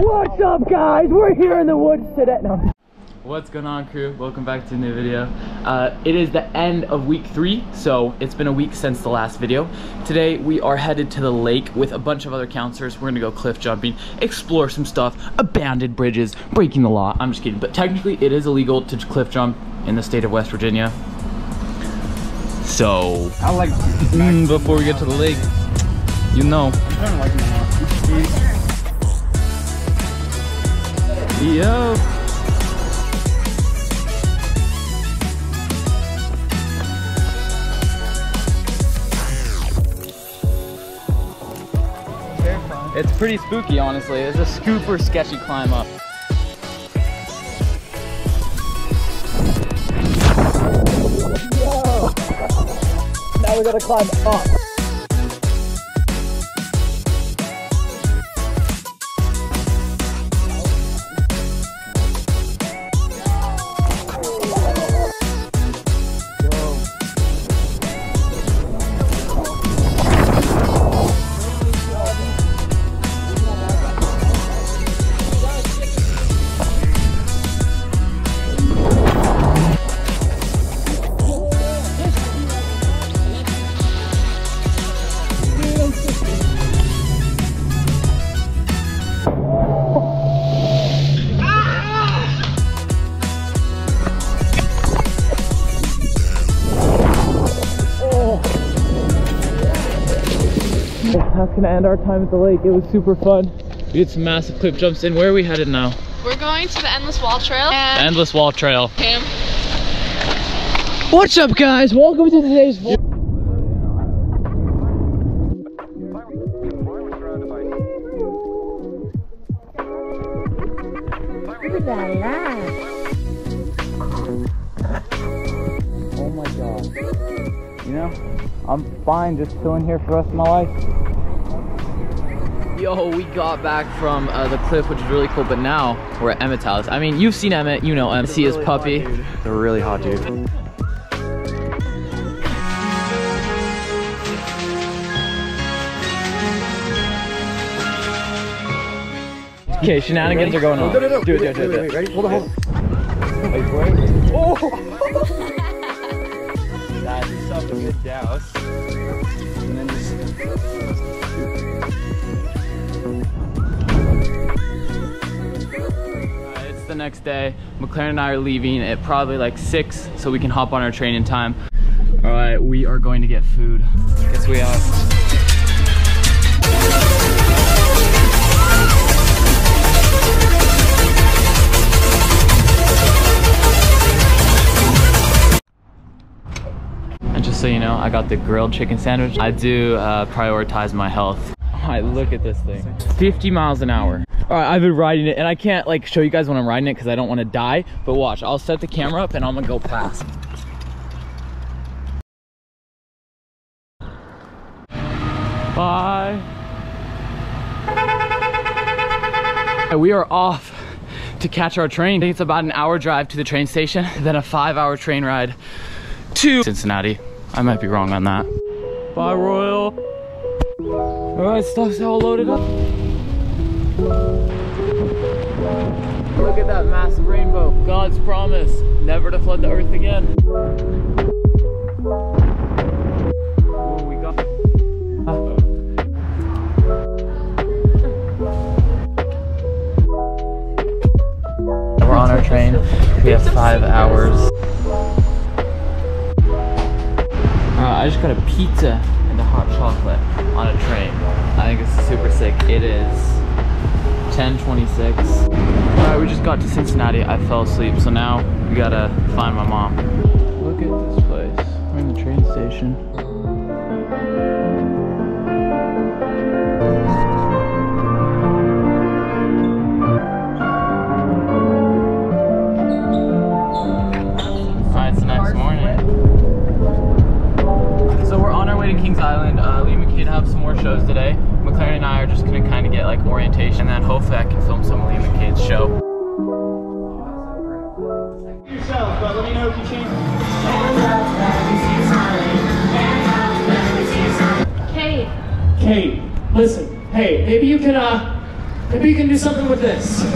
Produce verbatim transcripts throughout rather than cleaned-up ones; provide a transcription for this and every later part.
What's up, guys? We're here in the woods today. No. What's going on, crew? Welcome back to a new video. Uh, it is the end of week three, so it's been a week since the last video. Today we are headed to the lake with a bunch of other counselors. We're gonna go cliff jumping, explore some stuff, abandoned bridges, breaking the law. I'm just kidding, but technically it is illegal to cliff jump in the state of West Virginia. So, I like mm, before we get to the lake, you know. Yo. It's pretty spooky, honestly. It's a super sketchy climb up. Whoa. Now we gotta climb up. That's gonna end our time at the lake. It was super fun. We did some massive cliff jumps in. Where are we headed now? We're going to the Endless Wall Trail. And the Endless Wall Trail. Cam. What's up, guys? Welcome to today's vlog. Look at that laugh. Oh my god. You know, I'm fine just chilling here for the rest of my life. Yo, we got back from uh, the cliff, which is really cool, but now we're at Emmett's house. I mean, you've seen Emmett, you know Emmett. See his puppy. It's a really hot dude. Okay, shenanigans are going on. No, no, no. Do it, do it, do it. Do it. Wait, wait, ready? Hold on, hold on. Wait for it. Oh! Guys, it's up to this house. And then just... the next day. McLaren and I are leaving at probably like six so we can hop on our train in time. All right, we are going to get food. Guess we out. And just so you know, I got the grilled chicken sandwich. I do uh, prioritize my health. All right, look at this thing. fifty miles an hour. All right, I've been riding it, and I can't like show you guys when I'm riding it because I don't want to die, but watch, I'll set the camera up and I'm gonna go past. Bye. And we are off to catch our train. I think it's about an hour drive to the train station, then a five hour train ride to Cincinnati. I might be wrong on that. Bye, Royal. All right, stuff's all loaded up. Look at that massive rainbow. God's promise never to flood the earth again. Oh, we got ah. We're on our train. We have five hours. Uh, I just got a pizza and a hot chocolate on a train. I think it's super sick. It is ten twenty-six. All right, we just got to Cincinnati. I fell asleep, so now we gotta find my mom. Look at this place. We're in the train station. All right, it's a nice morning. So we're on our way to King's Island. Uh, Liam and Kate have some more shows today. McLaren and I are just gonna kind of get like orientation, and then hopefully I can film some of Liam and Kate's show. Yourself, but let me know if you change. Kate. Kate, listen. Hey, maybe you can uh Maybe you can do something with this. Ladies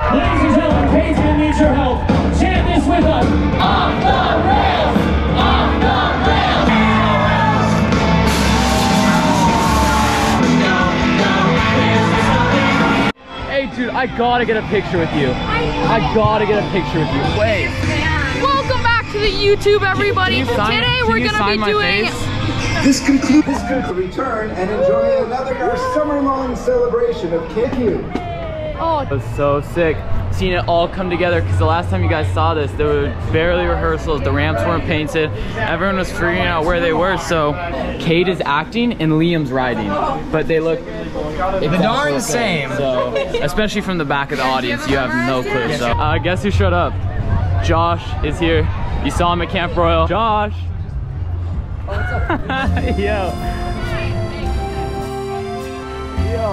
and gentlemen, Kate's gonna need your help. Chant this with us. Off the rails! Off the rails! Hey dude, I gotta get a picture with you. I, I gotta get a picture with you. Wait. Welcome back to the YouTube, everybody. You sign, Today we're gonna be doing. Face? This concludes the return and enjoy another summer-long celebration of K Q. Oh, it was so sick seeing it all come together, because the last time you guys saw this, there were barely rehearsals, the ramps weren't painted, everyone was figuring out where they were, so Kate is acting and Liam's riding, but they look exactly the darn same. So, especially from the back of the audience, you have no clue. So, uh, guess who showed up? Josh is here. You saw him at Camp Royal. Josh! Yo. Yo.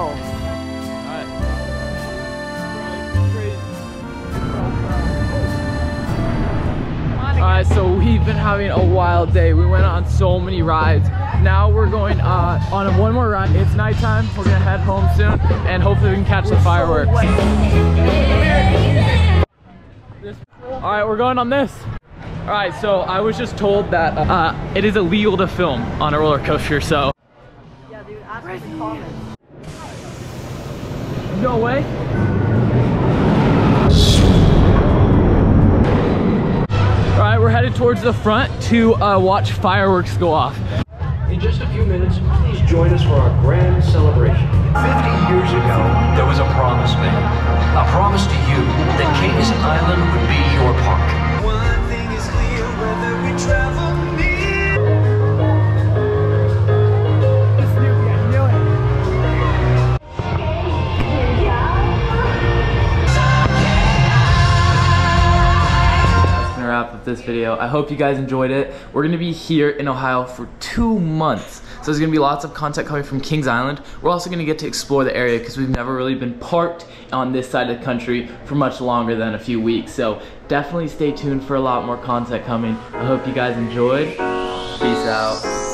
Alright, so we've been having a wild day. We went on so many rides. Now we're going uh, on one more ride. It's nighttime. We're gonna head home soon and hopefully we can catch the fireworks. Alright, we're going on this. All right, so I was just told that uh, it is illegal to film on a roller coaster, so. Yeah, dude, ask me in the comments. No way? All right, we're headed towards the front to uh, watch fireworks go off. In just a few minutes, please join us for our grand celebration. fifty years ago, there was a promise made. A promise to you that King's Island would be your park. This video. I hope you guys enjoyed it. We're gonna be here in Ohio for two months. So there's gonna be lots of content coming from Kings Island. We're also gonna get to explore the area because we've never really been parked on this side of the country for much longer than a few weeks. So definitely stay tuned for a lot more content coming. I hope you guys enjoyed. Peace out.